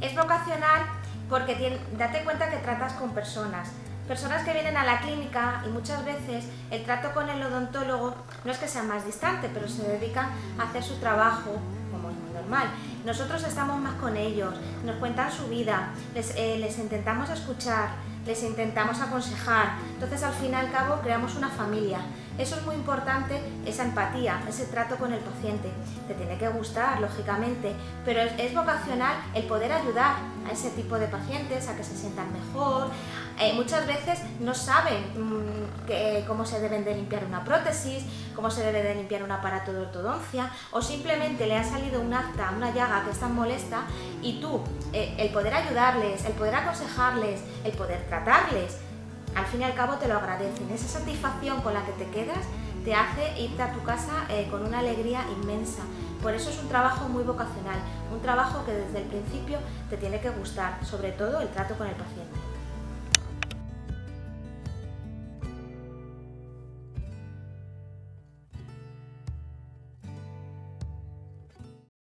Es vocacional porque date cuenta que tratas con personas que vienen a la clínica, y muchas veces el trato con el odontólogo no es que sea más distante, pero se dedican a hacer su trabajo como es muy normal. Nosotros estamos más con ellos, nos cuentan su vida, les intentamos escuchar, les intentamos aconsejar, entonces al fin y al cabo creamos una familia. Eso es muy importante, esa empatía, ese trato con el paciente. Te tiene que gustar, lógicamente, pero es vocacional el poder ayudar a ese tipo de pacientes a que se sientan mejor. Muchas veces no saben cómo se deben de limpiar una prótesis, cómo se debe de limpiar un aparato de ortodoncia, o simplemente le ha salido un afta, una llaga que es tan molesta, y tú, el poder ayudarles, el poder aconsejarles, el poder tratarles, al fin y al cabo te lo agradecen. Esa satisfacción con la que te quedas te hace irte a tu casa con una alegría inmensa. Por eso es un trabajo muy vocacional, un trabajo que desde el principio te tiene que gustar, sobre todo el trato con el paciente.